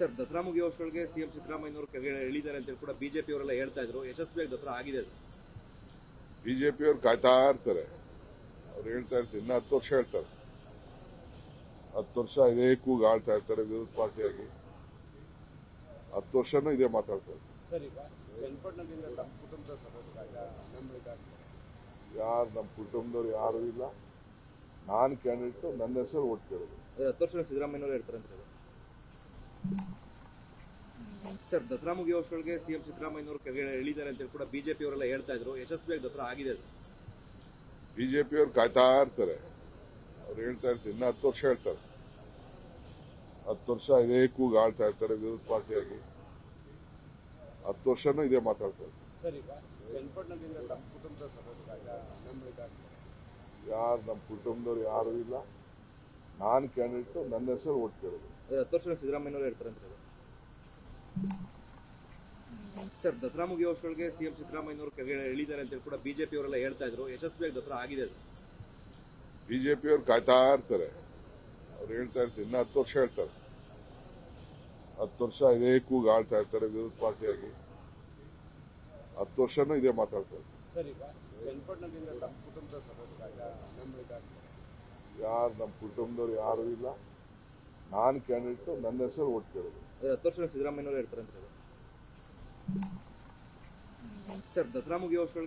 sir Dasara मुगियोष्टरल्लि CM ಸಿದ್ದರಾಮಯ್ಯನವರು ಕೆಳಗಡೆ ಇಳಿದಾರೆ ಅಂತ ಕೂಡ ಬಿಜೆಪಿ ಅವರೆಲ್ಲ ಹೇಳ್ತಾ ಇದ್ರು ಯಶಸ್ವಿಯಾಗಿ ದಸರಾ ಆಗಿದೆ ಸರ್ ಬಿಜೆಪಿ ಅವರು ಕಾಯ್ತಾ ಇರ್ತಾರೆ ಅವರು ಹೇಳ್ತಾ ಇರ್ತಾರೆ ಇನ್ನ 10 ವರ್ಷ ಹೇಳ್ತಾರೆ 10 ವರ್ಷ ಇದೇ ಕೂಗು ಆಳ್ತಾ ಇರ್ತಾರೆ ವಿರೋಧ ಪಾರ್ಟಿಯಾಗಿ 10 ವರ್ಷನೂ ಇದೇ ಮಾತಾಡ್ತಾರೆ ಸರ್ ಈಗ ಚನ್ನಪಟ್ಟಣದಿಂದ ನಮ್ಮ ಕುಟುಂಬದ ಸದಸ್ಯರಾಗ ನಮ್ಮರಿದ್ದಾರೆ ಯಾರು ನಮ್ಮ ಕುಟುಂಬದವರು ಯಾರು ಇಲ್ಲ ನಾನು ಕ್ಯಾಂಡಿಡೇಟ್ ನನ್ನ ಹೆಸರು ವೋಟ್ ಕೇಳಿದ್ರು ಅದು 10 ವರ್ಷ ಸಿದ್ದರಾಮಯ್ಯನವರು ಹೇಳ್ತಾರೆ ಅಂತ सर दसरा मुगियोष्टरल्लि सीएम ಸಿದ್ದರಾಮಯ್ಯನವರು ಕೆಳಗಡೆ ಇಳಿದಾರೆ ಅಂತ ಕೂಡ ಬಿಜೆಪಿ ಅವರೆಲ್ಲ ಹೇಳ್ತಾ ಇದ್ರು ಯಶಸ್ವಿಯಾಗಿ ದಸರಾ ಆಗಿದೆ ಸರ್ ಬಿಜೆಪಿ ಅವರು ಕಾಯ್ತಾ ಇರ್ತಾರೆ ಅವರು ಹೇಳ್ತಾ ಇರ್ತಾರೆ ಇನ್ನ 10 ವರ್ಷ ಹೇಳ್ತಾರೆ 10 ವರ್ಷ ಇದೇ ಕೂಗು ಆಳ್ತಾ ಇರ್ತಾರೆ ವಿರೋಧ ಪಾರ್ಟಿಯಾಗಿ 10 ವರ್ಷನೂ ಇದೇ ಮಾತಾಡ್ತಾರೆ ಸರ್ ಈಗ ಚನ್ನಪಟ್ಟಣದಿಂದ ನಮ್ಮ ಕುಟುಂಬದ ಸದಸ್ಯರಾಗ ನಮ್ಮರಿದ್ದಾರೆ ಯಾರು ನಮ್ಮ ಕುಟುಂಬದವರು ಯಾರು ಇಲ್ಲ ನಾನು ಕ್ಯಾಂಡಿಡೇಟ್ ನನ್ನ ಹೆಸರು ವೋಟ್ ಕೇಳಿದ್ರು ಅದು 10 ವರ್ಷ ಸಿದ್ದರಾಮಯ್ಯನವರು ಹೇಳ್ತಾರೆ ಅಂತ सर दसरा मुगियोष्टरल्लि सीएम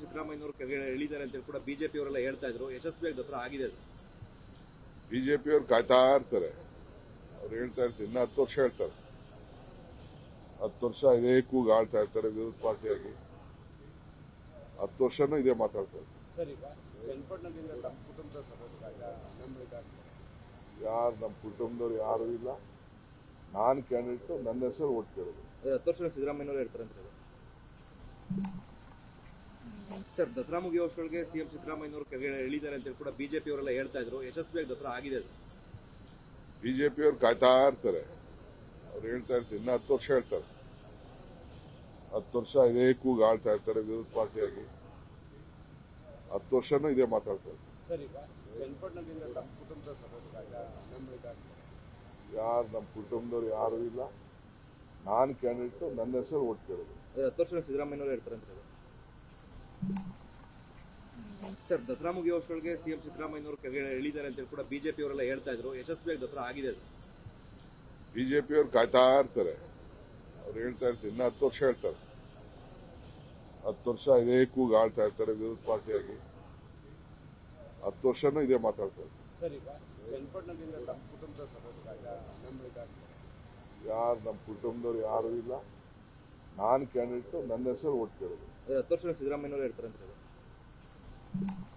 ಸಿದ್ದರಾಮಯ್ಯನವರು ಕೆಳಗಡೆ ಇಳಿದಾರೆ ಅಂತ ಕೂಡ ಬಿಜೆಪಿ ಅವರೆಲ್ಲ ಹೇಳ್ತಾ ಇದ್ರು ಯಶಸ್ವಿಯಾಗಿ ದಸರಾ ಆಗಿದೆ ಸರ್ ಬಿಜೆಪಿ ಅವರು ಕಾಯ್ತಾ ಇರ್ತಾರೆ ಅವರು ಹೇಳ್ತಾ ಇರ್ತಾರೆ ಇನ್ನ 10 ವರ್ಷ ಹೇಳ್ತಾರೆ 10 ವರ್ಷ ಇದೇ ಕೂಗು ಆಳ್ತಾ ಇರ್ತಾರೆ ವಿರೋಧ ಪಾರ್ಟಿಯಾಗಿ 10 ವರ್ಷನೂ ಇದೇ ಮಾತಾಡ್ತಾರೆ ಸರ್ ಈಗ ಚನ್ನಪಟ್ಟಣದಿಂದ ನಮ್ಮ ಕುಟುಂಬದ ಸದಸ್ಯರಾಗ ನಮ್ಮರಿದ್ದಾರೆ ಯಾರು ನಮ್ಮ ಕುಟುಂಬದವರು ಯಾರು ಇಲ್ಲ ನಾನು ಕ್ಯಾಂಡಿಡೇಟ್ ನನ್ನ ಹೆಸರು ವೋಟ್ ಕೇಳಿದ್ರು ಅದು 10 ವರ್ಷ ಸಿದ್ದರಾಮಯ್ಯನವರು ಹೇಳ್ತಾರೆ ಅಂತ सर दसरा मुगियोष्टरल्लि सीएम ಸಿದ್ದರಾಮಯ್ಯನವರು ಕೆಳಗಡೆ ಇಳಿದಾರೆ ಅಂತ ಕೂಡ ಬಿಜೆಪಿ ಅವರೆಲ್ಲ ಹೇಳ್ತಾ ಇದ್ರು ಯಶಸ್ವಿಯಾಗಿ ದಸರಾ ಆಗಿದೆ ಸರ್ ಬಿಜೆಪಿ ಅವರು ಕಾಯ್ತಾ ಇರ್ತಾರೆ ಅವರು ಹೇಳ್ತಾ ಇರ್ತಾರೆ ಇನ್ನ 10 ವರ್ಷ ಹೇಳ್ತಾರೆ 10 ವರ್ಷ ಇದೇ ಕೂಗು ಆಳ್ತಾ ಇರ್ತಾರೆ ವಿರೋಧ ಪಾರ್ಟಿಯಾಗಿ 10 ವರ್ಷನೂ ಇದೇ ಮಾತಾಡ್ತಾರೆ ಸರ್ ಈಗ ಚನ್ನಪಟ್ಟಣದಿಂದ ನಮ್ಮ ಕುಟುಂಬದ ಸದಸ್ಯರಾಗ ನಮ್ಮರಿದ್ದಾರೆ ಯಾರು ನಮ್ಮ ಕುಟುಂಬದವರು ಯಾರು ಇಲ್ಲ ನಾನು ಕ್ಯಾಂಡಿಡೇಟ್ ನನ್ನ ಹೆಸರು ವೋಟ್ ಕೇಳಿದ್ರು ಅದು 10 ವರ್ಷ ಸಿದ್ದರಾಮಯ್ಯನವರು ಹೇಳ್ತಾರೆ ಅಂತ सर दसरा मुगियोष्टरल्लि सीएम ಸಿದ್ದರಾಮಯ್ಯನವರು ಕೆಳಗಡೆ ಇಳಿದಾರೆ ಅಂತ ಕೂಡ ಬಿಜೆಪಿ ಅವರೆಲ್ಲ ಹೇಳ್ತಾ ಇದ್ರು ಯಶಸ್ವಿಯಾಗಿ ದಸರಾ ಆಗಿದೆ ಸರ್ ಬಿಜೆಪಿ ಅವರು ಕಾಯ್ತಾ ಇರ್ತಾರೆ ಅವರು ಹೇಳ್ತಾ ಇರ್ತಾರೆ ಇನ್ನ 10 ವರ್ಷ ಹೇಳ್ತಾರೆ 10 ವರ್ಷ ಇದೇ ಕೂಗು ಆಳ್ತಾ ಇರ್ತಾರೆ ವಿರೋಧ ಪಾರ್ಟಿಯಾಗಿ 10 ವರ್ಷನೂ ಇದೇ ಮಾತಾಡ್ತಾರೆ ಸರ್ ಈಗ ಚನ್ನಪಟ್ಟಣದಿಂದ ನಮ್ಮ ಕುಟುಂಬದ ಸದಸ್ಯರಾಗ ನಮ್ಮರಿದ್ದಾರೆ ಯಾರು ನಮ್ಮ ಕುಟುಂಬದವರು ಯಾರು ಇಲ್ಲ ನಾನು ಕ್ಯಾಂಡಿಡೇಟ್ ನನ್ನ ಹೆಸರು ವೋಟ್ ಕೇಳಿದ್ರು ಅದು 10 ವರ್ಷ ಸಿದ್ದರಾಮಯ್ಯನವರು ಹೇಳ್ತಾರೆ ಅಂತ ಸರ್ ದಸರಾ ಮುಗಿಯೋಷ್ಟ್ರೊಳಗೆ ಸಿಎಂ ಸಿದ್ದರಾಮಯ್ಯನವರು ಕೆಳಗಡೆ ಇಳಿದಾರೆ ಅಂತ ಕೂಡ ಬಿಜೆಪಿ ಅವರೆಲ್ಲ ಹೇಳ್ತಾ ಇದ್ರು ಯಶಸ್ವಿಯಾಗಿ ದಸರಾ ಆಗಿದೆ ಸರ್ ಬಿಜೆಪಿ ಅವರು ಕಾಯ್ತಾ ಇರ್ತಾರೆ ಅವರು ಹೇಳ್ತಾ ಇರ್ತಾರೆ ಇನ್ನ 10 ವರ್ಷ ಹೇಳ್ತಾರೆ 10 ವರ್ಷ ಇದೇ ಕೂಗು ಆಳ್ತಾ ಇರ್ತಾರೆ ವಿರೋಧ ಪಾರ್ಟಿಯಾಗಿ 10 ವರ್ಷನೂ ಇದೇ ಮಾತಾಡ್ತಾರೆ ಸರ್ ಈಗ ಚನ್ನಪಟ್ಟಣದಿಂದ ನಮ್ಮ ಕುಟುಂಬದ ಸದಸ್ಯರಾಗ ನಮ್ಮರಿದ್ದಾರೆ ಯಾರು ನಮ್ಮ ಕುಟುಂಬದವರು ಯಾರು ಇಲ್ಲ ನಾನು ಕ್ಯಾಂಡಿಡೇಟ್ ನನ್ನ ಹೆಸರು ವೋಟ್ ಕೇಳಿದ್ರು ಅದು 10 ವರ್ಷ ಸಿದ್ದರಾಮಯ್ಯನವರು ಹೇಳ್ತಾರೆ ಅಂತ